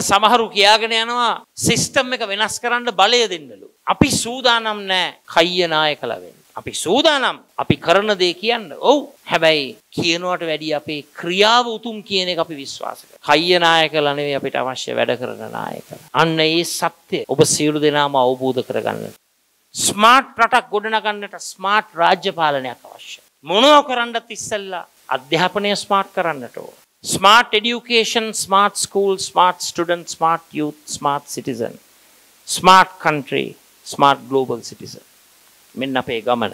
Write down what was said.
සමහරු කියාගෙන යනවා සිස්ටම් එක වෙනස් කරන්න බලය දෙන්නලු. අපි සූදානම් නැහැ කය්‍ය නායකලා වෙන්න. අපි සූදානම් අපි කරන දේ කියන්න. ඔව්. හැබැයි කියනවට වැඩිය අපේ ක්‍රියාව උතුම් කියන එක අපි විශ්වාස කරමු. කය්‍ය නායකලා නෙවෙයි අපිට අවශ්‍ය වැඩ කරන නායකලා. අන්න ඒ සත්‍ය ඔබ සියලු දෙනාම අවබෝධ කරගන්න. ස්මාර්ට් රටක් ගොඩනගන්නට ස්මාර්ට් රාජ්‍ය පාලනයක් අවශ්‍යයි. මොනවා කරන්නත් ඉස්සෙල්ලා අධ්‍යාපනය ස්මාර්ට් කරන්නට ඕන. Smart education, smart school, smart student, smart youth, smart citizen, smart country, smart global citizen. මෙන්න අපේ ගමන